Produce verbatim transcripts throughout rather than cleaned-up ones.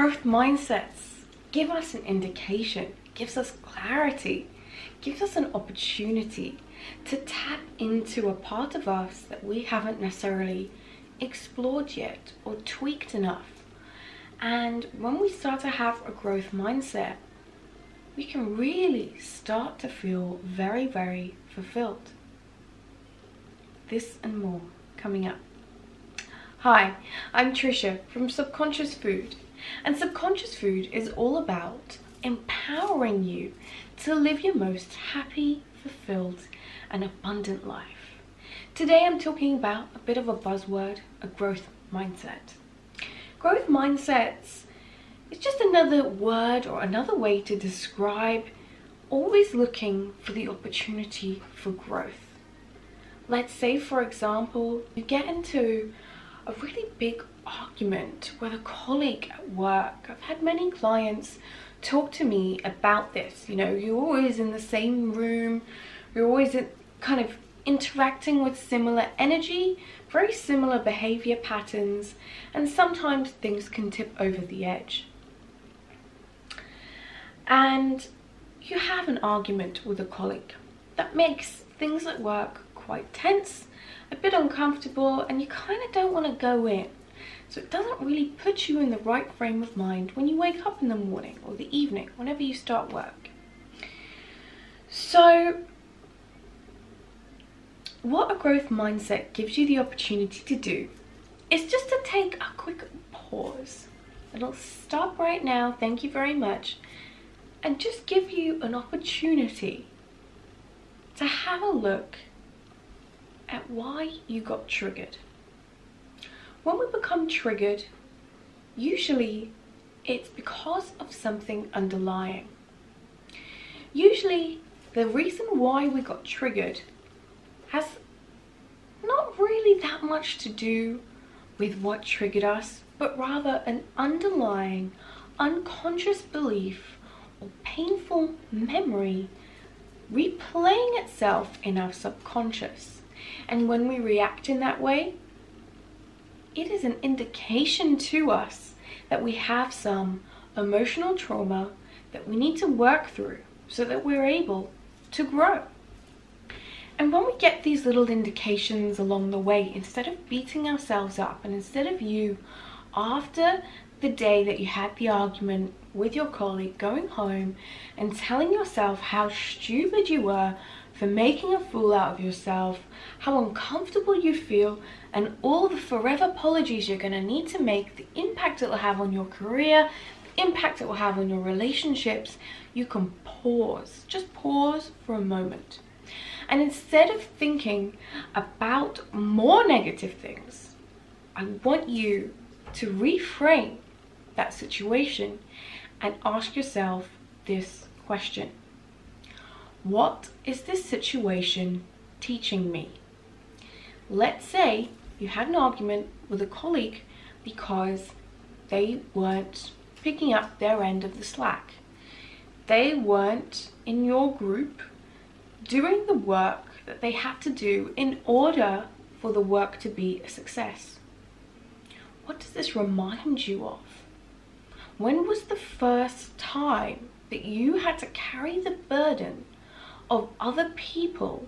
Growth mindsets give us an indication, gives us clarity, gives us an opportunity to tap into a part of us that we haven't necessarily explored yet or tweaked enough. And when we start to have a growth mindset, we can really start to feel very, very fulfilled. This and more coming up. Hi, I'm Trisha from Subconscious Food, and Subconscious Food is all about empowering you to live your most happy, fulfilled, and abundant life. Today I'm talking about a bit of a buzzword, a growth mindset. Growth mindsets is just another word or another way to describe always looking for the opportunity for growth. Let's say, for example, you get into a really big argument with a colleague at work. I've had many clients talk to me about this. You know, you're always in the same room, you're always kind of interacting with similar energy, very similar behavior patterns, and sometimes things can tip over the edge. And you have an argument with a colleague that makes things at work quite tense, a bit uncomfortable, and you kind of don't want to go in. So it doesn't really put you in the right frame of mind when you wake up in the morning or the evening, whenever you start work. So what a growth mindset gives you the opportunity to do is just to take a quick pause. It'll stop right now, thank you very much, and just give you an opportunity to have a look at why you got triggered. When we become triggered, usually it's because of something underlying. Usually the reason why we got triggered has not really that much to do with what triggered us, but rather an underlying unconscious belief or painful memory replaying itself in our subconscious. And when we react in that way, it is an indication to us that we have some emotional trauma that we need to work through so that we're able to grow. And when we get these little indications along the way, instead of beating ourselves up, and instead of you, after the day that you had the argument with your colleague, going home and telling yourself how stupid you were for making a fool out of yourself, how uncomfortable you feel, and all the forever apologies you're going to need to make, the impact it will have on your career, the impact it will have on your relationships, you can pause. Just pause for a moment. And instead of thinking about more negative things, I want you to reframe that situation and ask yourself this question. What is this situation teaching me? Let's say you had an argument with a colleague because they weren't picking up their end of the slack. They weren't in your group doing the work that they had to do in order for the work to be a success. What does this remind you of? When was the first time that you had to carry the burden of other people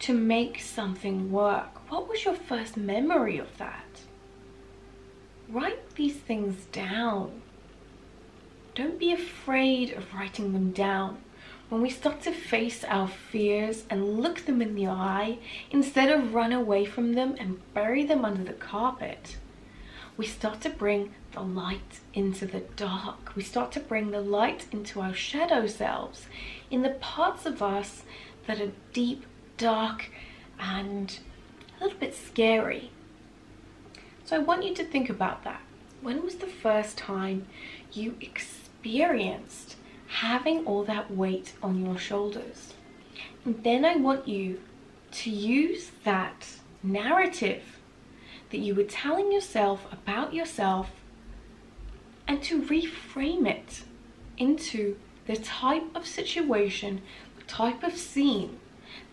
to make something work? What was your first memory of that? Write these things down. Don't be afraid of writing them down. When we start to face our fears and look them in the eye, instead of run away from them and bury them under the carpet, we start to bring the light into the dark. We start to bring the light into our shadow selves, in the parts of us that are deep, dark, and a little bit scary. So I want you to think about that. When was the first time you experienced having all that weight on your shoulders? And then I want you to use that narrative that you were telling yourself about yourself and to reframe it into the type of situation, the type of scene,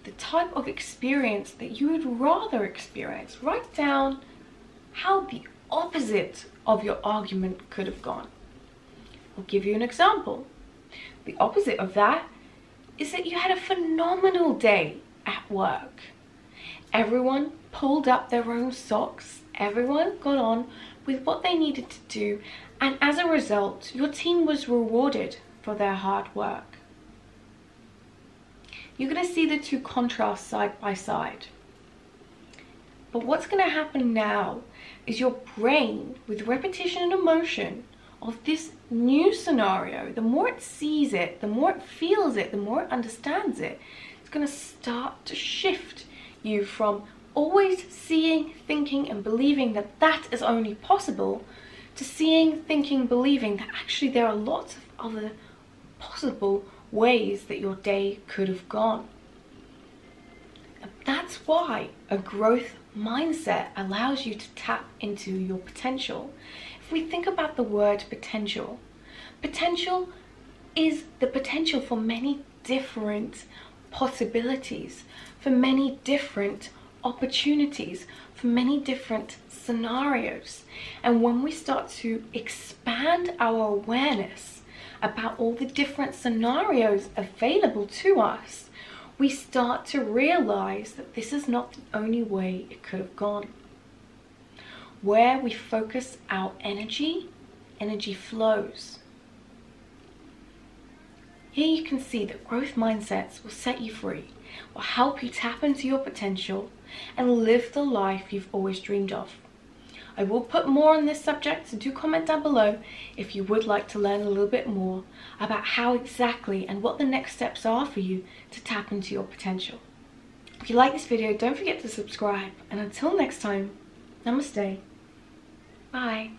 the type of experience that you would rather experience. Write down how the opposite of your argument could have gone. I'll give you an example. The opposite of that is that you had a phenomenal day at work. Everyone pulled up their own socks, everyone got on with what they needed to do, and as a result, your team was rewarded for their hard work. You're going to see the two contrasts side by side. But what's going to happen now is your brain, with repetition and emotion of this new scenario, the more it sees it, the more it feels it, the more it understands it, it's going to start to shift you from always seeing, thinking and believing that that is only possible to seeing, thinking, believing that actually there are lots of other possible ways that your day could have gone. And that's why a growth mindset allows you to tap into your potential. If we think about the word potential, potential is the potential for many different possibilities, for many different opportunities, for many different scenarios. And when we start to expand our awareness about all the different scenarios available to us, we start to realize that this is not the only way it could have gone. Where we focus our energy, energy flows. Here you can see that growth mindsets will set you free, will help you tap into your potential and live the life you've always dreamed of. I will put more on this subject, so do comment down below if you would like to learn a little bit more about how exactly and what the next steps are for you to tap into your potential. If you like this video, don't forget to subscribe, and until next time, namaste, bye.